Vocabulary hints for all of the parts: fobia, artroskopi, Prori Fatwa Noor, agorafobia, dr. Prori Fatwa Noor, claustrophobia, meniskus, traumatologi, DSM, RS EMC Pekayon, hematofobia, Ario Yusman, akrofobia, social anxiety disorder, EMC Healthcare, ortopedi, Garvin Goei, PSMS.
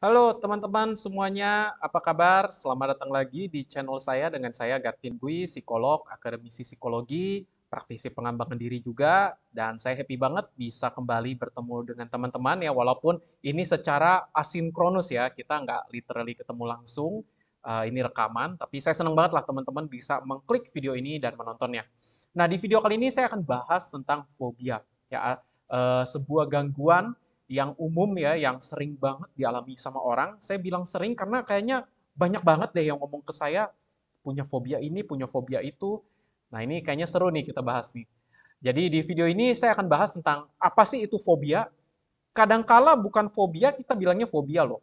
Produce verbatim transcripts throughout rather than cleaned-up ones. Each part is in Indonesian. Halo teman-teman semuanya, apa kabar? Selamat datang lagi di channel saya dengan saya Garvin Goei, psikolog, akademisi psikologi, praktisi pengembangan diri juga. Dan saya happy banget bisa kembali bertemu dengan teman-teman ya, walaupun ini secara asinkronus ya, kita nggak literally ketemu langsung, uh, ini rekaman. Tapi saya senang banget lah teman-teman bisa mengklik video ini dan menontonnya. Nah di video kali ini saya akan bahas tentang fobia, ya, uh, sebuah gangguan yang umum ya, yang sering banget dialami sama orang. Saya bilang sering karena kayaknya banyak banget deh yang ngomong ke saya, punya fobia ini, punya fobia itu. Nah ini kayaknya seru nih kita bahas nih. Jadi di video ini saya akan bahas tentang apa sih itu fobia. Kadangkala bukan fobia, kita bilangnya fobia loh.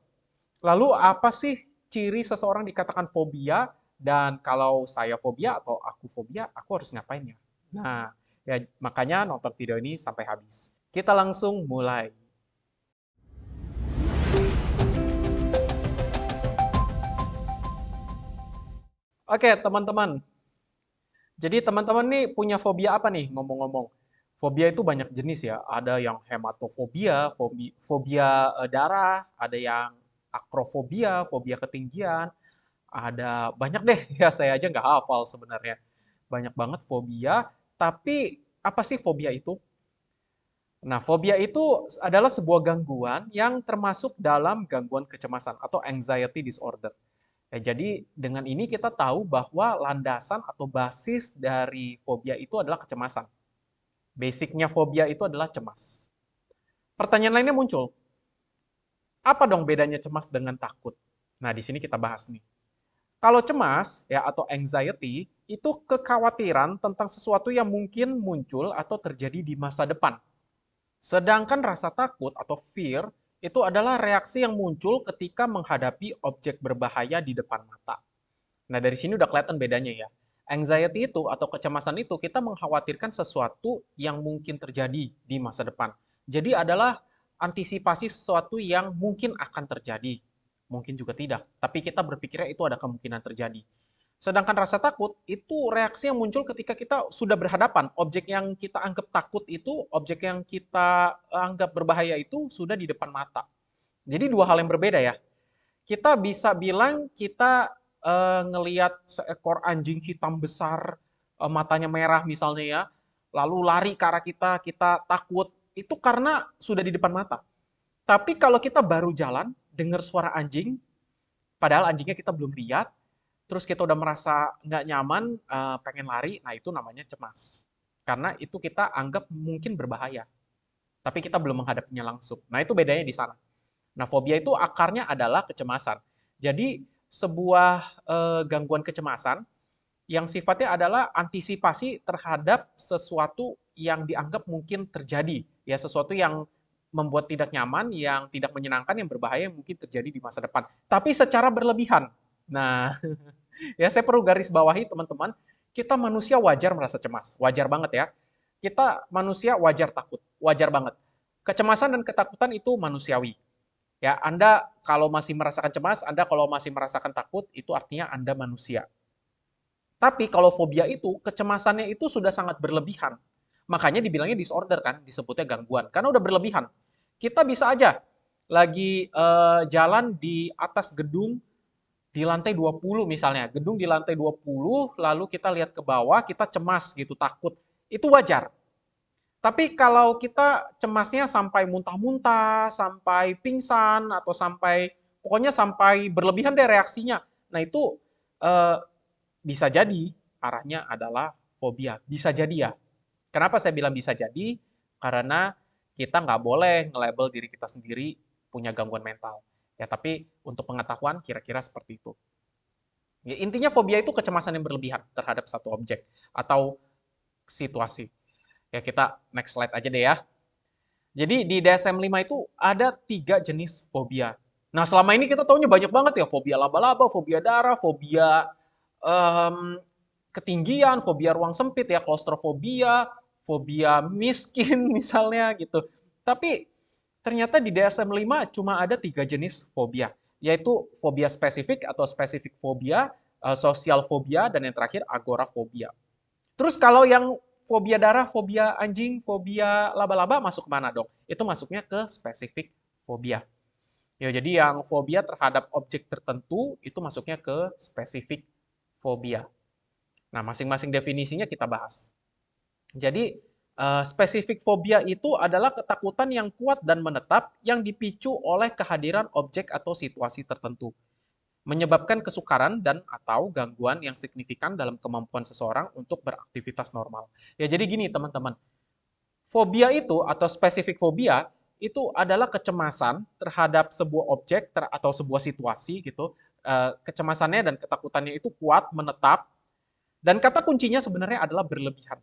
Lalu apa sih ciri seseorang dikatakan fobia, dan kalau saya fobia atau aku fobia, aku harus ngapain ya? Nah ya, makanya nonton video ini sampai habis. Kita langsung mulai. Oke teman-teman, jadi teman-teman nih punya fobia apa nih ngomong-ngomong? Fobia itu banyak jenis ya, ada yang hematofobia, fobia, fobia darah, ada yang akrofobia, fobia ketinggian, ada banyak deh ya, saya aja nggak hafal sebenarnya. Banyak banget fobia, tapi apa sih fobia itu? Nah fobia itu adalah sebuah gangguan yang termasuk dalam gangguan kecemasan atau anxiety disorder. Ya, jadi dengan ini kita tahu bahwa landasan atau basis dari fobia itu adalah kecemasan. Basicnya fobia itu adalah cemas. Pertanyaan lainnya muncul. Apa dong bedanya cemas dengan takut? Nah, di sini kita bahas nih. Kalau cemas ya atau anxiety itu kekhawatiran tentang sesuatu yang mungkin muncul atau terjadi di masa depan. Sedangkan rasa takut atau fear itu adalah reaksi yang muncul ketika menghadapi objek berbahaya di depan mata. Nah dari sini udah kelihatan bedanya ya. Anxiety itu atau kecemasan itu kita mengkhawatirkan sesuatu yang mungkin terjadi di masa depan. Jadi adalah antisipasi sesuatu yang mungkin akan terjadi. Mungkin juga tidak. Tapi kita berpikirnya itu ada kemungkinan terjadi. Sedangkan rasa takut itu reaksi yang muncul ketika kita sudah berhadapan. Objek yang kita anggap takut itu, objek yang kita anggap berbahaya itu sudah di depan mata. Jadi dua hal yang berbeda ya. Kita bisa bilang kita e, ngelihat seekor anjing hitam besar, e, matanya merah misalnya ya, lalu lari ke arah kita, kita takut. Itu karena sudah di depan mata. Tapi kalau kita baru jalan, dengar suara anjing, padahal anjingnya kita belum lihat, terus kita udah merasa nggak nyaman, pengen lari, nah itu namanya cemas. Karena itu kita anggap mungkin berbahaya, tapi kita belum menghadapinya langsung. Nah itu bedanya di sana. Nah fobia itu akarnya adalah kecemasan. Jadi sebuah eh, gangguan kecemasan yang sifatnya adalah antisipasi terhadap sesuatu yang dianggap mungkin terjadi. Ya sesuatu yang membuat tidak nyaman, yang tidak menyenangkan, yang berbahaya, yang mungkin terjadi di masa depan. Tapi secara berlebihan. Nah, ya saya perlu garis bawahi teman-teman, kita manusia wajar merasa cemas, wajar banget ya. Kita manusia wajar takut, wajar banget. Kecemasan dan ketakutan itu manusiawi. Ya, Anda kalau masih merasakan cemas, Anda kalau masih merasakan takut, itu artinya Anda manusia. Tapi kalau fobia itu, kecemasannya itu sudah sangat berlebihan. Makanya dibilangnya disorder kan, disebutnya gangguan. Karena udah berlebihan. Kita bisa aja lagi eh, jalan di atas gedung, di lantai dua puluh misalnya, gedung di lantai dua puluh, lalu kita lihat ke bawah, kita cemas gitu, takut. Itu wajar. Tapi kalau kita cemasnya sampai muntah-muntah, sampai pingsan, atau sampai, pokoknya sampai berlebihan deh reaksinya. Nah itu eh, bisa jadi arahnya adalah fobia. Bisa jadi ya. Kenapa saya bilang bisa jadi? Karena kita nggak boleh nge-label diri kita sendiri punya gangguan mental. Ya, tapi untuk pengetahuan kira-kira seperti itu. Ya, intinya fobia itu kecemasan yang berlebihan terhadap satu objek atau situasi. Ya, kita next slide aja deh ya. Jadi di D S M lima itu ada tiga jenis fobia. Nah, selama ini kita taunya banyak banget ya. Fobia laba-laba, fobia darah, fobia um, ketinggian, fobia ruang sempit ya, claustrophobia, fobia miskin misalnya gitu. Tapi ternyata di D S M lima cuma ada tiga jenis fobia, yaitu fobia spesifik atau spesifik fobia, sosial fobia, dan yang terakhir agorafobia. Terus kalau yang fobia darah, fobia anjing, fobia laba-laba masuk kemana dong? Itu masuknya ke spesifik fobia. Ya, jadi yang fobia terhadap objek tertentu itu masuknya ke spesifik fobia. Nah, masing-masing definisinya kita bahas. Jadi, uh, spesifik fobia itu adalah ketakutan yang kuat dan menetap yang dipicu oleh kehadiran objek atau situasi tertentu, menyebabkan kesukaran dan atau gangguan yang signifikan dalam kemampuan seseorang untuk beraktivitas normal. Ya, jadi gini teman-teman, fobia itu atau spesifik fobia itu adalah kecemasan terhadap sebuah objek ter atau sebuah situasi gitu. E, kecemasannya dan ketakutannya itu kuat, menetap, dan kata kuncinya sebenarnya adalah berlebihan.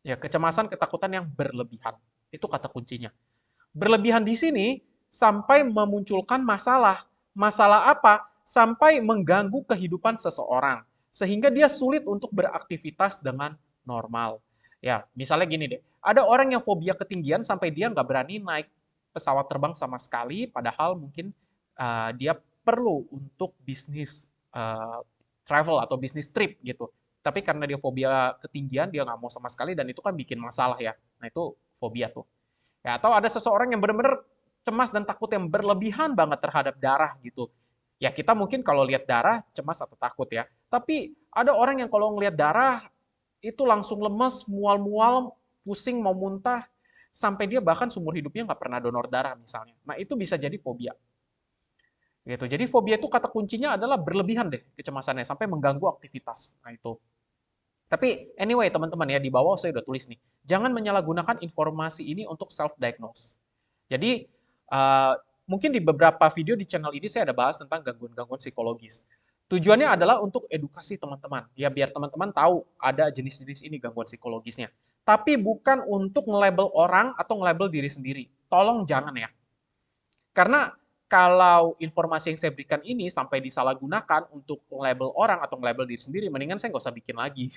Ya, kecemasan, ketakutan yang berlebihan itu kata kuncinya. Berlebihan di sini sampai memunculkan masalah. Masalah apa? Sampai mengganggu kehidupan seseorang sehingga dia sulit untuk beraktivitas dengan normal. Ya, misalnya gini deh, ada orang yang fobia ketinggian sampai dia nggak berani naik pesawat terbang sama sekali, padahal mungkin uh, dia perlu untuk bisnis uh, travel atau bisnis trip gitu. Tapi karena dia fobia ketinggian, dia nggak mau sama sekali dan itu kan bikin masalah ya. Nah itu fobia tuh. Ya, atau ada seseorang yang benar-benar cemas dan takut yang berlebihan banget terhadap darah gitu. Ya kita mungkin kalau lihat darah cemas atau takut ya. Tapi ada orang yang kalau ngelihat darah, itu langsung lemes, mual-mual, pusing, mau muntah, sampai dia bahkan seumur hidupnya nggak pernah donor darah misalnya. Nah itu bisa jadi fobia. Gitu. Jadi fobia itu kata kuncinya adalah berlebihan deh kecemasannya, sampai mengganggu aktivitas. Nah itu. Tapi anyway teman-teman ya, di bawah saya udah tulis nih, jangan menyalahgunakan informasi ini untuk self-diagnose. Jadi uh, mungkin di beberapa video di channel ini saya ada bahas tentang gangguan-gangguan psikologis. Tujuannya adalah untuk edukasi teman-teman, ya biar teman-teman tahu ada jenis-jenis ini gangguan psikologisnya. Tapi bukan untuk nge-label orang atau nge-label diri sendiri. Tolong jangan ya. Karena kalau informasi yang saya berikan ini sampai disalahgunakan untuk nge-label orang atau nge-label diri sendiri, mendingan saya nggak usah bikin lagi.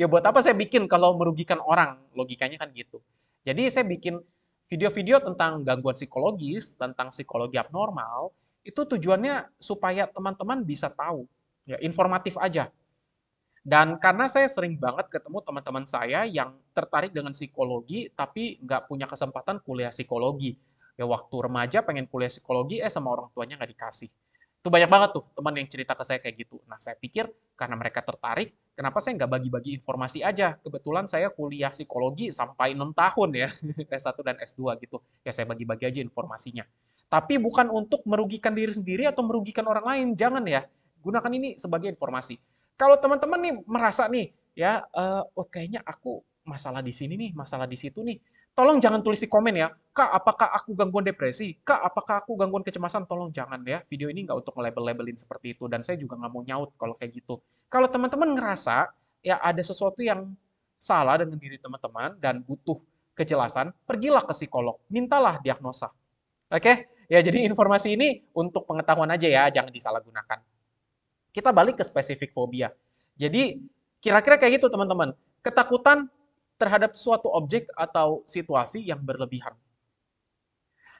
Ya buat apa saya bikin kalau merugikan orang, logikanya kan gitu. Jadi saya bikin video-video tentang gangguan psikologis, tentang psikologi abnormal, itu tujuannya supaya teman-teman bisa tahu, ya informatif aja. Dan karena saya sering banget ketemu teman-teman saya yang tertarik dengan psikologi, tapi nggak punya kesempatan kuliah psikologi. Ya waktu remaja pengen kuliah psikologi, eh sama orang tuanya nggak dikasih. Itu banyak banget tuh teman yang cerita ke saya kayak gitu. Nah saya pikir karena mereka tertarik, kenapa saya nggak bagi-bagi informasi aja? Kebetulan saya kuliah psikologi sampai enam tahun ya, S satu dan S dua gitu. Ya saya bagi-bagi aja informasinya. Tapi bukan untuk merugikan diri sendiri atau merugikan orang lain, jangan ya. Gunakan ini sebagai informasi. Kalau teman-teman nih merasa nih, ya, uh, oh kayaknya aku masalah di sini nih, masalah di situ nih. Tolong jangan tulis di komen ya, Kak, apakah aku gangguan depresi? Kak, apakah aku gangguan kecemasan? Tolong jangan ya, video ini nggak untuk nge-label-labelin seperti itu. Dan saya juga nggak mau nyaut kalau kayak gitu. Kalau teman-teman ngerasa ya ada sesuatu yang salah dengan diri teman-teman dan butuh kejelasan, pergilah ke psikolog, mintalah diagnosa. Oke? Okay? Ya, jadi informasi ini untuk pengetahuan aja ya, jangan disalahgunakan. Kita balik ke spesifik fobia. Jadi, kira-kira kayak gitu teman-teman. Ketakutan terhadap suatu objek atau situasi yang berlebihan.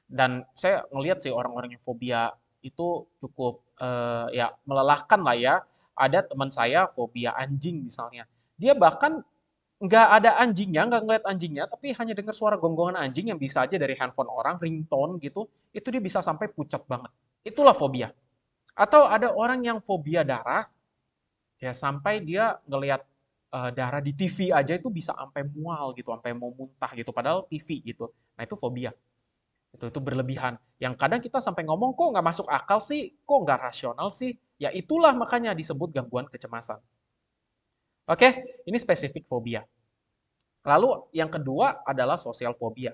Dan saya ngelihat sih orang-orang yang fobia itu cukup uh, ya melelahkan lah ya. Ada teman saya fobia anjing misalnya. Dia bahkan nggak ada anjingnya, nggak ngeliat anjingnya, tapi hanya dengar suara gonggongan anjing yang bisa aja dari handphone orang, ringtone gitu, itu dia bisa sampai pucat banget. Itulah fobia. Atau ada orang yang fobia darah, ya sampai dia ngeliat uh, darah di T V aja itu bisa sampai mual gitu, sampai mau muntah gitu, padahal T V gitu. Nah itu fobia. Itu, itu berlebihan. Yang kadang kita sampai ngomong, kok nggak masuk akal sih, kok nggak rasional sih, ya itulah makanya disebut gangguan kecemasan. Oke, okay, ini spesifik fobia. Lalu yang kedua adalah sosial fobia.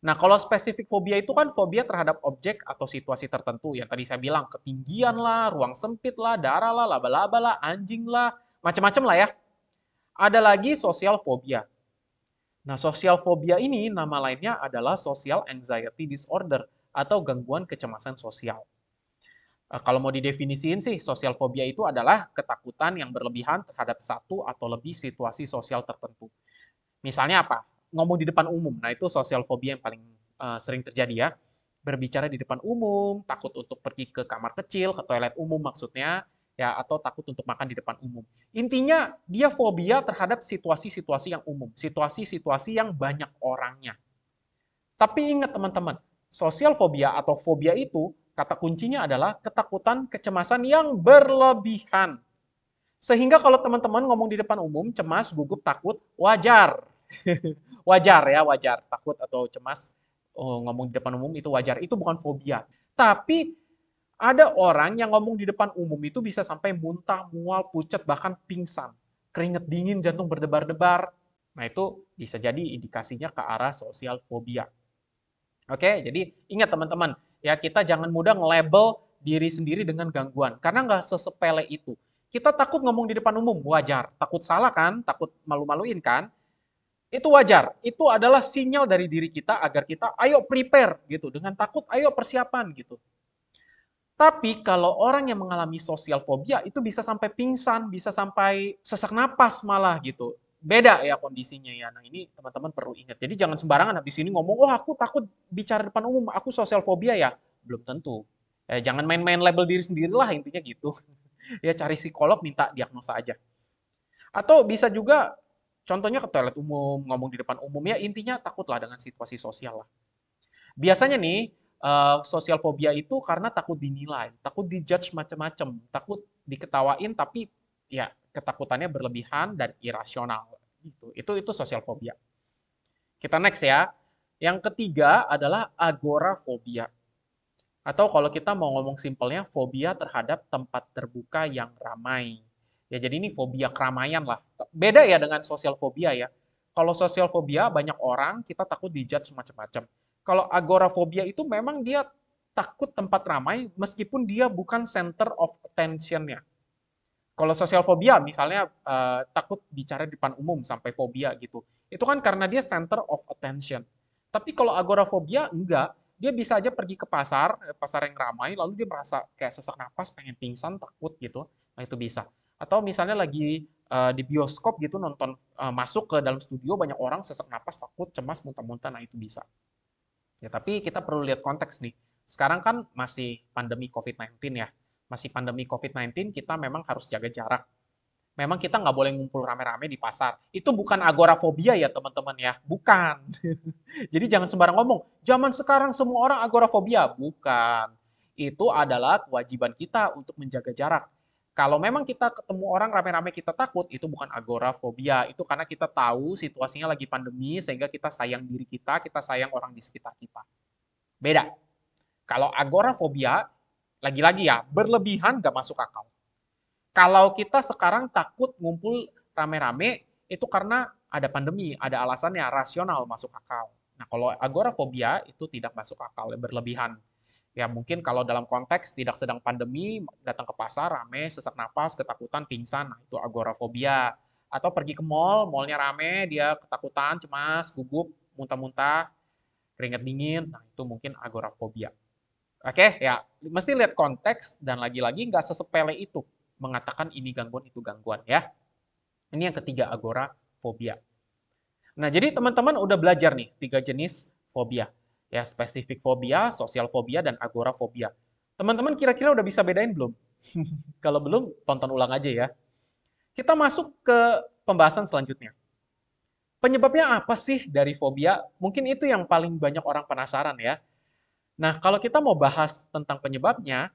Nah, kalau spesifik fobia itu kan fobia terhadap objek atau situasi tertentu. Yang tadi saya bilang, ketinggian lah, ruang sempit lah, darah lah, laba-laba lah, anjing lah, macam-macam lah ya. Ada lagi sosial fobia. Nah, sosial fobia ini nama lainnya adalah social anxiety disorder atau gangguan kecemasan sosial. Kalau mau didefinisiin sih, sosial fobia itu adalah ketakutan yang berlebihan terhadap satu atau lebih situasi sosial tertentu. Misalnya apa? Ngomong di depan umum. Nah itu sosial fobia yang paling uh, sering terjadi ya. Berbicara di depan umum, takut untuk pergi ke kamar kecil, ke toilet umum maksudnya, ya atau takut untuk makan di depan umum. Intinya dia fobia terhadap situasi-situasi yang umum, situasi-situasi yang banyak orangnya. Tapi ingat teman-teman, sosial fobia atau fobia itu Kata kuncinya adalah ketakutan, kecemasan yang berlebihan. Sehingga kalau teman-teman ngomong di depan umum, cemas, gugup, takut, wajar. Wajar ya, wajar. Takut atau cemas oh, ngomong di depan umum itu wajar. Itu bukan fobia. Tapi ada orang yang ngomong di depan umum itu bisa sampai muntah, mual, pucat, bahkan pingsan. Keringat dingin, jantung berdebar-debar. Nah itu bisa jadi indikasinya ke arah sosial fobia. Oke, jadi ingat teman-teman. Ya kita jangan mudah nge-label diri sendiri dengan gangguan. Karena nggak sesepele itu. Kita takut ngomong di depan umum, wajar. Takut salah kan, takut malu-maluin kan. Itu wajar, itu adalah sinyal dari diri kita agar kita ayo prepare gitu. Dengan takut ayo persiapan gitu. Tapi kalau orang yang mengalami sosial fobia itu bisa sampai pingsan, bisa sampai sesak napas malah gitu. Beda ya kondisinya ya. Nah ini teman-teman perlu ingat. Jadi jangan sembarangan habis ini ngomong, oh aku takut bicara depan umum, aku sosial fobia ya. Belum tentu. Eh, jangan main-main label diri sendirilah intinya gitu. Ya cari psikolog minta diagnosa aja. Atau bisa juga contohnya ke toilet umum, ngomong di depan umum ya intinya takutlah dengan situasi sosial lah. Biasanya nih uh, sosial fobia itu karena takut dinilai, takut dijudge macam-macam, takut diketawain tapi ya ketakutannya berlebihan dan irasional gitu. Itu itu sosial fobia. Kita next ya. Yang ketiga adalah agorafobia. Atau kalau kita mau ngomong simpelnya, fobia terhadap tempat terbuka yang ramai. Ya jadi ini fobia keramaian lah. Beda ya dengan sosial fobia ya. Kalau sosial fobia banyak orang, kita takut dijudge macam-macam. Kalau agorafobia itu memang dia takut tempat ramai meskipun dia bukan center of attention-nya. Kalau sosial fobia misalnya eh, takut bicara di depan umum sampai fobia gitu. Itu kan karena dia center of attention. Tapi kalau agorafobia enggak. Dia bisa aja pergi ke pasar, pasar yang ramai, lalu dia merasa kayak sesak napas, pengen pingsan, takut gitu. Nah itu bisa. Atau misalnya lagi uh, di bioskop gitu nonton, uh, masuk ke dalam studio, banyak orang sesak napas, takut, cemas, muntah-muntah, nah itu bisa. Ya tapi kita perlu lihat konteks nih. Sekarang kan masih pandemi covid sembilan belas ya. Masih pandemi covid sembilan belas, kita memang harus jaga jarak. Memang kita nggak boleh ngumpul rame-rame di pasar. Itu bukan agorafobia ya teman-teman ya. Bukan. Jadi jangan sembarang ngomong, zaman sekarang semua orang agorafobia. Bukan. Itu adalah kewajiban kita untuk menjaga jarak. Kalau memang kita ketemu orang rame-rame kita takut, itu bukan agorafobia. Itu karena kita tahu situasinya lagi pandemi, sehingga kita sayang diri kita, kita sayang orang di sekitar kita. Beda. Kalau agorafobia, lagi-lagi ya, berlebihan nggak masuk akal. Kalau kita sekarang takut ngumpul rame-rame, itu karena ada pandemi, ada alasannya rasional masuk akal. Nah, kalau agorafobia itu tidak masuk akal, berlebihan. Ya mungkin kalau dalam konteks tidak sedang pandemi, datang ke pasar, rame, sesak napas, ketakutan, pingsan, nah, itu agorafobia. Atau pergi ke mall, mallnya rame, dia ketakutan, cemas, gugup, muntah-muntah, keringat dingin, nah itu mungkin agorafobia. Oke, ya mesti lihat konteks dan lagi-lagi nggak sesepele itu. Mengatakan ini gangguan, itu gangguan ya. Ini yang ketiga, agorafobia. Nah, jadi teman-teman udah belajar nih, tiga jenis fobia. Ya, spesifik fobia, sosial fobia, dan agorafobia. Teman-teman kira-kira udah bisa bedain belum? Kalau belum, tonton ulang aja ya. Kita masuk ke pembahasan selanjutnya. Penyebabnya apa sih dari fobia? Mungkin itu yang paling banyak orang penasaran ya. Nah, kalau kita mau bahas tentang penyebabnya,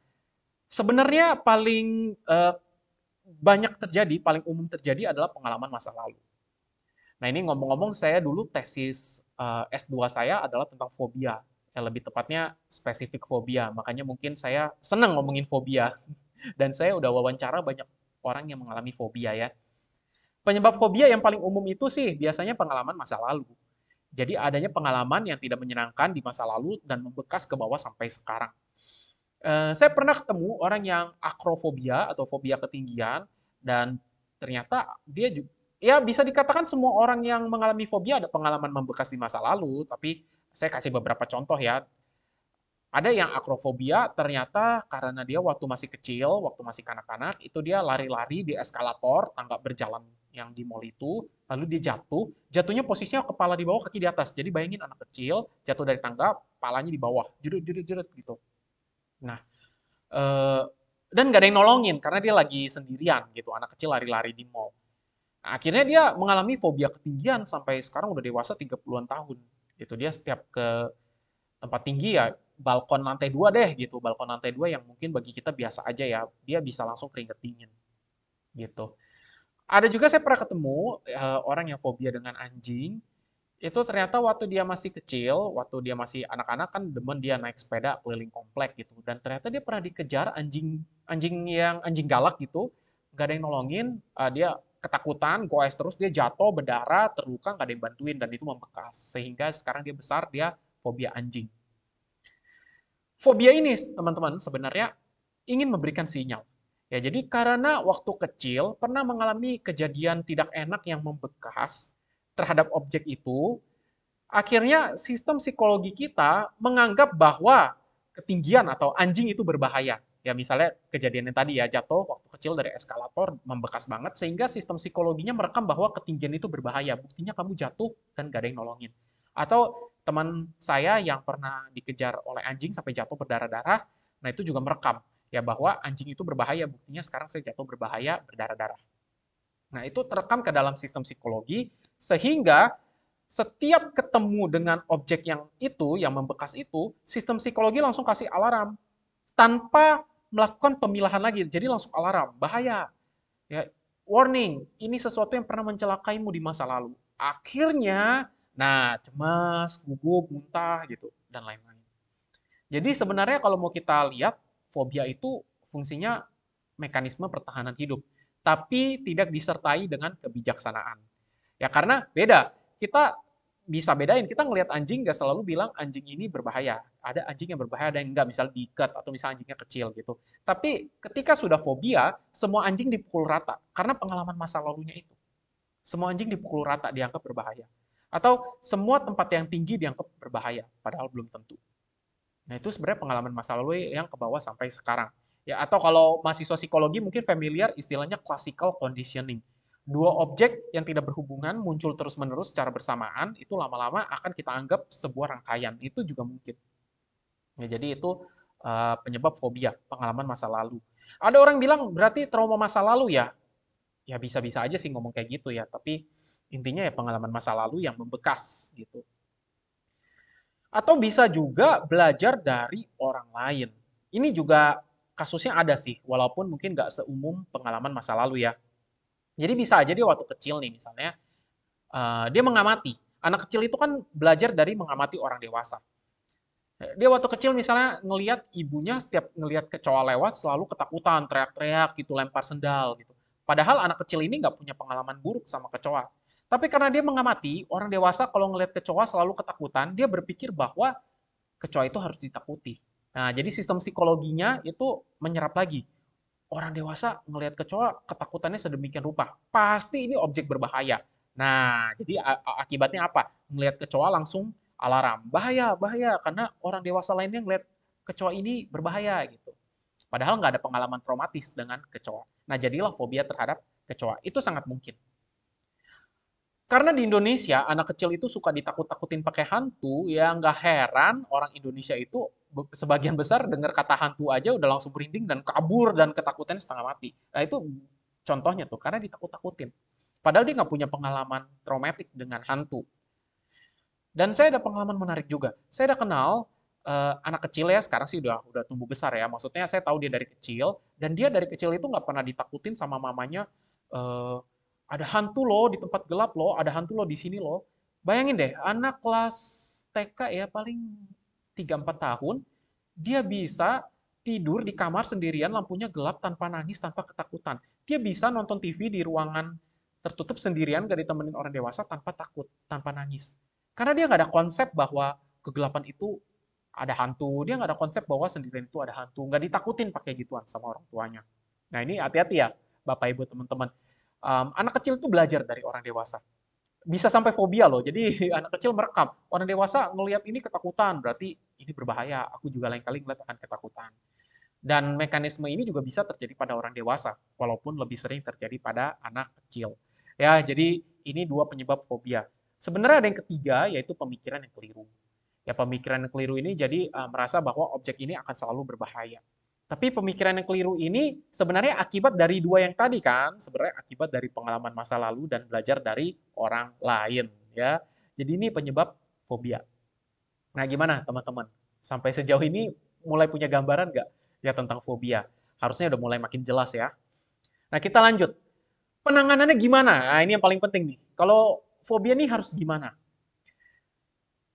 sebenarnya paling eh, banyak terjadi, paling umum terjadi adalah pengalaman masa lalu. Nah ini ngomong-ngomong saya dulu tesis eh, S dua saya adalah tentang fobia. Ya, lebih tepatnya spesifik fobia. Makanya mungkin saya senang ngomongin fobia. Dan saya udah wawancara banyak orang yang mengalami fobia ya. Penyebab fobia yang paling umum itu sih biasanya pengalaman masa lalu. Jadi adanya pengalaman yang tidak menyenangkan di masa lalu dan membekas ke bawah sampai sekarang. Uh, saya pernah ketemu orang yang akrofobia atau fobia ketinggian dan ternyata dia juga, ya bisa dikatakan semua orang yang mengalami fobia ada pengalaman membekas di masa lalu, tapi saya kasih beberapa contoh ya. Ada yang akrofobia ternyata karena dia waktu masih kecil, waktu masih kanak-kanak, itu dia lari-lari di eskalator, tangga berjalan yang di mall itu, lalu dia jatuh, jatuhnya posisinya kepala di bawah, kaki di atas. Jadi bayangin anak kecil jatuh dari tangga, kepalanya di bawah, jurut-jurut-jurut gitu. Nah, eh, dan nggak ada yang nolongin karena dia lagi sendirian gitu, anak kecil lari-lari di mall. Nah, akhirnya dia mengalami fobia ketinggian sampai sekarang udah dewasa tiga puluhan tahun. Gitu. Dia setiap ke tempat tinggi ya balkon lantai dua deh gitu, balkon lantai dua yang mungkin bagi kita biasa aja ya, dia bisa langsung keringet dingin gitu. Ada juga saya pernah ketemu uh, orang yang fobia dengan anjing. Itu ternyata waktu dia masih kecil, waktu dia masih anak-anak kan demen dia naik sepeda keliling komplek gitu. Dan ternyata dia pernah dikejar anjing anjing yang anjing galak gitu. Gak ada yang nolongin, uh, dia ketakutan, goes terus, dia jatuh, berdarah, terluka, gak ada yang bantuin. Dan itu membekas. Sehingga sekarang dia besar, dia fobia anjing. Fobia ini teman-teman sebenarnya ingin memberikan sinyal. Ya, jadi karena waktu kecil pernah mengalami kejadian tidak enak yang membekas terhadap objek itu, akhirnya sistem psikologi kita menganggap bahwa ketinggian atau anjing itu berbahaya. Ya misalnya kejadian yang tadi ya, jatuh waktu kecil dari eskalator, membekas banget, sehingga sistem psikologinya merekam bahwa ketinggian itu berbahaya. Buktinya kamu jatuh dan gak ada yang nolongin. Atau teman saya yang pernah dikejar oleh anjing sampai jatuh berdarah-darah, nah itu juga merekam ya bahwa anjing itu berbahaya. Buktinya sekarang saya jatuh berbahaya, berdarah-darah. Nah itu terekam ke dalam sistem psikologi, sehingga setiap ketemu dengan objek yang itu, yang membekas itu, sistem psikologi langsung kasih alarm tanpa melakukan pemilahan lagi. Jadi langsung alarm, bahaya, ya, warning, ini sesuatu yang pernah mencelakaimu di masa lalu. Akhirnya, nah cemas, gugup, muntah gitu dan lain-lain. Jadi sebenarnya kalau mau kita lihat, fobia itu fungsinya mekanisme pertahanan hidup, tapi tidak disertai dengan kebijaksanaan. Ya karena beda, kita bisa bedain, kita ngelihat anjing gak selalu bilang anjing ini berbahaya. Ada anjing yang berbahaya, ada yang enggak, misalnya diikat atau misalnya anjingnya kecil gitu. Tapi ketika sudah fobia, semua anjing dipukul rata karena pengalaman masa lalunya itu. Semua anjing dipukul rata dianggap berbahaya. Atau semua tempat yang tinggi dianggap berbahaya, padahal belum tentu. Nah itu sebenarnya pengalaman masa lalu yang ke bawah sampai sekarang. Ya, atau kalau mahasiswa psikologi mungkin familiar istilahnya classical conditioning. Dua objek yang tidak berhubungan muncul terus-menerus secara bersamaan, itu lama-lama akan kita anggap sebuah rangkaian. Itu juga mungkin. Ya, jadi itu uh, penyebab fobia, pengalaman masa lalu. Ada orang bilang berarti trauma masa lalu ya? Ya bisa-bisa aja sih ngomong kayak gitu ya, tapi intinya ya pengalaman masa lalu yang membekas gitu. Atau bisa juga belajar dari orang lain. Ini juga kasusnya ada sih, walaupun mungkin nggak seumum pengalaman masa lalu ya. Jadi bisa aja dia waktu kecil nih misalnya, uh, dia mengamati. Anak kecil itu kan belajar dari mengamati orang dewasa. Dia waktu kecil misalnya ngelihat ibunya setiap ngelihat kecoa lewat selalu ketakutan, teriak-teriak gitu, lempar sendal gitu. Padahal anak kecil ini nggak punya pengalaman buruk sama kecoa. Tapi karena dia mengamati, orang dewasa kalau ngelihat kecoa selalu ketakutan, dia berpikir bahwa kecoa itu harus ditakuti. Nah, jadi sistem psikologinya itu menyerap lagi. Orang dewasa melihat kecoa, ketakutannya sedemikian rupa. Pasti ini objek berbahaya. Nah, jadi akibatnya apa? Melihat kecoa langsung alarm. Bahaya, bahaya. Karena orang dewasa lainnya melihat kecoa ini berbahaya gitu. Padahal nggak ada pengalaman traumatis dengan kecoa. Nah, jadilah fobia terhadap kecoa. Itu sangat mungkin. Karena di Indonesia, anak kecil itu suka ditakut-takutin pakai hantu, ya nggak heran orang Indonesia itu sebagian besar dengar kata hantu aja udah langsung merinding dan kabur dan ketakutan setengah mati. Nah itu contohnya tuh, karena ditakut-takutin. Padahal dia nggak punya pengalaman traumatik dengan hantu. Dan saya ada pengalaman menarik juga. Saya ada kenal eh, anak kecil ya, sekarang sih udah, udah tumbuh besar ya. Maksudnya saya tahu dia dari kecil, dan dia dari kecil itu nggak pernah ditakutin sama mamanya, eh, ada hantu loh di tempat gelap loh, ada hantu loh di sini loh. Bayangin deh, anak kelas T K ya paling tiga sampai empat tahun, dia bisa tidur di kamar sendirian, lampunya gelap, tanpa nangis, tanpa ketakutan. Dia bisa nonton T V di ruangan tertutup sendirian, gak ditemenin orang dewasa, tanpa takut, tanpa nangis. Karena dia gak ada konsep bahwa kegelapan itu ada hantu, dia gak ada konsep bahwa sendirian itu ada hantu, gak ditakutin pakai gituan sama orang tuanya. Nah ini hati-hati ya, Bapak Ibu teman-teman. Um, anak kecil itu belajar dari orang dewasa. Bisa sampai fobia loh. Jadi anak kecil merekam. Orang dewasa ngelihat ini ketakutan, berarti ini berbahaya. Aku juga lain kali ngelihat akan ketakutan. Dan mekanisme ini juga bisa terjadi pada orang dewasa, walaupun lebih sering terjadi pada anak kecil. Ya, jadi ini dua penyebab fobia. Sebenarnya ada yang ketiga, yaitu pemikiran yang keliru. Ya, pemikiran yang keliru ini jadi uh, merasa bahwa objek ini akan selalu berbahaya. Tapi pemikiran yang keliru ini sebenarnya akibat dari dua yang tadi kan, sebenarnya akibat dari pengalaman masa lalu dan belajar dari orang lain ya. Jadi ini penyebab fobia. Nah, gimana teman-teman? Sampai sejauh ini mulai punya gambaran nggak ya tentang fobia? Harusnya udah mulai makin jelas ya. Nah, kita lanjut. Penanganannya gimana? Nah, ini yang paling penting nih. Kalau fobia nih harus gimana?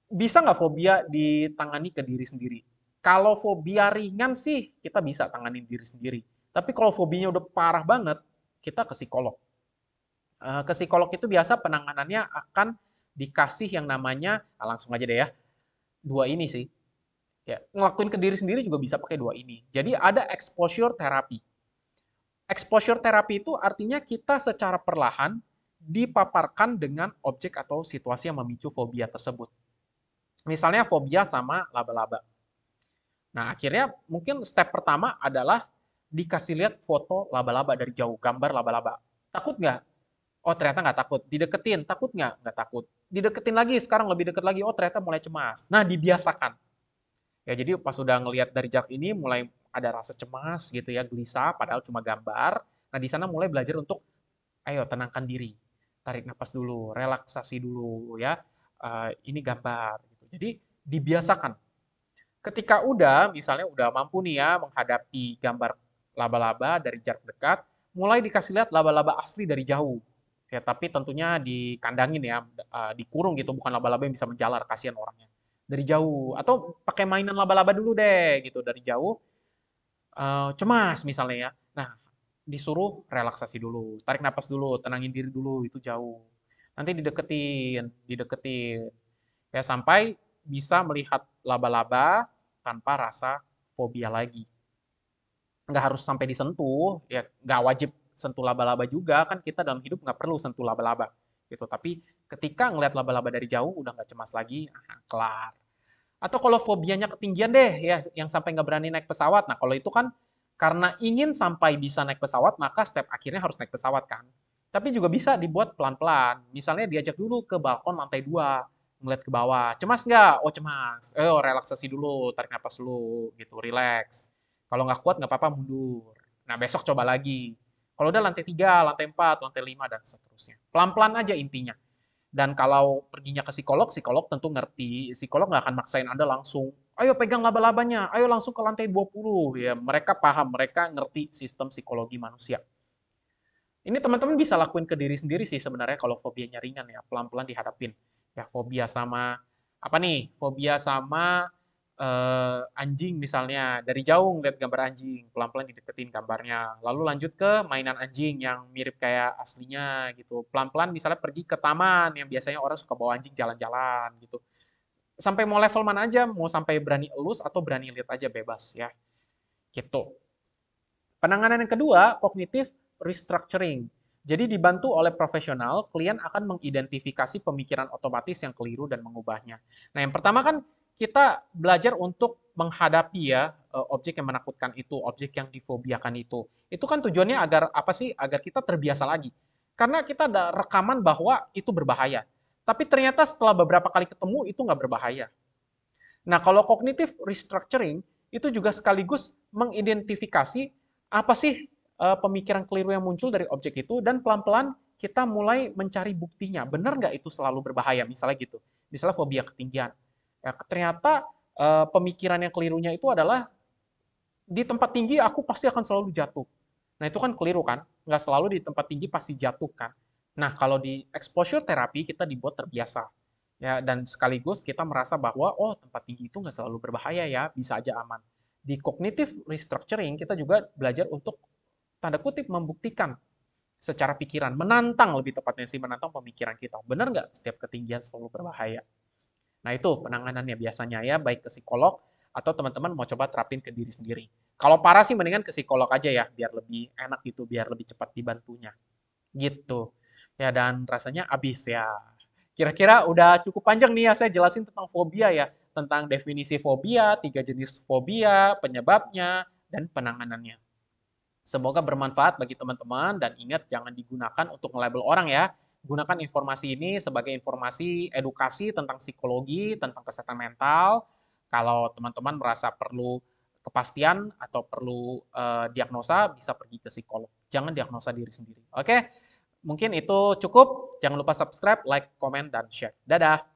Bisa nggak fobia ditangani ke diri sendiri? Kalau fobia ringan sih kita bisa tangani diri sendiri. Tapi kalau fobinya udah parah banget, kita ke psikolog. Ke psikolog itu biasa penanganannya akan dikasih yang namanya, nah langsung aja deh ya, dua ini sih. Ya, ngelakuin ke diri sendiri juga bisa pakai dua ini. Jadi ada exposure therapy. Exposure therapy itu artinya kita secara perlahan dipaparkan dengan objek atau situasi yang memicu fobia tersebut. Misalnya fobia sama laba-laba. Nah akhirnya mungkin step pertama adalah dikasih lihat foto laba-laba dari jauh, gambar laba-laba. Takut nggak? Oh ternyata nggak takut. Dideketin, takut nggak? Nggak takut. Dideketin lagi, sekarang lebih deket lagi. Oh ternyata mulai cemas. Nah dibiasakan. Ya, jadi pas udah ngelihat dari jarak ini mulai ada rasa cemas gitu ya, gelisah padahal cuma gambar. Nah, di sana mulai belajar untuk ayo tenangkan diri. Tarik nafas dulu, relaksasi dulu ya. Uh, ini gambar gitu. Jadi dibiasakan. Ketika udah misalnya udah mampu nih ya menghadapi gambar laba-laba dari jarak dekat, mulai dikasih lihat laba-laba asli dari jauh. Ya, tapi tentunya dikandangin ya, uh, dikurung gitu, bukan laba-laba yang bisa menjalar, kasihan orangnya. Dari jauh, atau pakai mainan laba-laba dulu deh, gitu, dari jauh, uh, cemas misalnya ya. Nah, disuruh relaksasi dulu, tarik nafas dulu, tenangin diri dulu, itu jauh. Nanti dideketin, dideketin, ya sampai bisa melihat laba-laba tanpa rasa fobia lagi. Nggak harus sampai disentuh, ya nggak wajib sentuh laba-laba juga, kan kita dalam hidup nggak perlu sentuh laba-laba. Gitu. Tapi ketika ngelihat laba-laba dari jauh udah nggak cemas lagi, nah, kelar. Atau kalau fobianya ketinggian deh, ya yang sampai nggak berani naik pesawat. Nah kalau itu kan karena ingin sampai bisa naik pesawat, maka step akhirnya harus naik pesawat kan. Tapi juga bisa dibuat pelan-pelan. Misalnya diajak dulu ke balkon lantai dua, ngeliat ke bawah. Cemas nggak? Oh cemas. Eh relaksasi dulu, tarik nafas dulu, gitu, relax. Kalau nggak kuat nggak apa-apa mundur. Nah besok coba lagi. Kalau udah lantai tiga, lantai empat, lantai lima, dan seterusnya. Pelan-pelan aja intinya. Dan kalau perginya ke psikolog, psikolog tentu ngerti. Psikolog nggak akan maksain Anda langsung, ayo pegang laba-labanya, ayo langsung ke lantai dua puluh. Ya, mereka paham, mereka ngerti sistem psikologi manusia. Ini teman-teman bisa lakuin ke diri sendiri sih sebenarnya kalau fobianya ringan ya. Pelan-pelan dihadapin. Ya, fobia sama, apa nih? Fobia sama Uh, anjing misalnya, dari jauh ngeliat gambar anjing, pelan-pelan dideketin gambarnya, lalu lanjut ke mainan anjing yang mirip kayak aslinya gitu, pelan-pelan misalnya pergi ke taman yang biasanya orang suka bawa anjing jalan-jalan gitu, sampai mau level mana aja, mau sampai berani elus atau berani lihat aja bebas ya, gitu. Penanganan yang kedua, kognitif restructuring. Jadi dibantu oleh profesional, klien akan mengidentifikasi pemikiran otomatis yang keliru dan mengubahnya. Nah yang pertama kan kita belajar untuk menghadapi ya objek yang menakutkan itu, objek yang difobiakan itu. Itu kan tujuannya agar apa sih? Agar kita terbiasa lagi. Karena kita ada rekaman bahwa itu berbahaya. Tapi ternyata setelah beberapa kali ketemu itu nggak berbahaya. Nah kalau kognitif restructuring itu juga sekaligus mengidentifikasi apa sih pemikiran keliru yang muncul dari objek itu dan pelan-pelan kita mulai mencari buktinya. Benar nggak itu selalu berbahaya? Misalnya gitu. Misalnya fobia ketinggian. Ya, ternyata eh, pemikiran yang kelirunya itu adalah di tempat tinggi aku pasti akan selalu jatuh. Nah itu kan keliru kan, nggak selalu di tempat tinggi pasti jatuh kan. Nah kalau di exposure therapy kita dibuat terbiasa. Ya, dan sekaligus kita merasa bahwa oh tempat tinggi itu nggak selalu berbahaya ya, bisa aja aman. Di cognitive restructuring kita juga belajar untuk tanda kutip membuktikan secara pikiran, menantang lebih tepatnya sih, menantang pemikiran kita. Benar nggak setiap ketinggian selalu berbahaya? Nah itu penanganannya biasanya ya, baik ke psikolog atau teman-teman mau coba terapin ke diri sendiri. Kalau parah sih mendingan ke psikolog aja ya, biar lebih enak gitu, biar lebih cepat dibantunya. Gitu. Ya dan rasanya abis ya. Kira-kira udah cukup panjang nih ya, saya jelasin tentang fobia ya. Tentang definisi fobia, tiga jenis fobia, penyebabnya, dan penanganannya. Semoga bermanfaat bagi teman-teman dan ingat jangan digunakan untuk nge-label orang ya. Gunakan informasi ini sebagai informasi edukasi tentang psikologi, tentang kesehatan mental. Kalau teman-teman merasa perlu kepastian atau perlu uh, diagnosa, bisa pergi ke psikolog. Jangan diagnosa diri sendiri. Oke, mungkin itu cukup. Jangan lupa subscribe, like, komen, dan share. Dadah!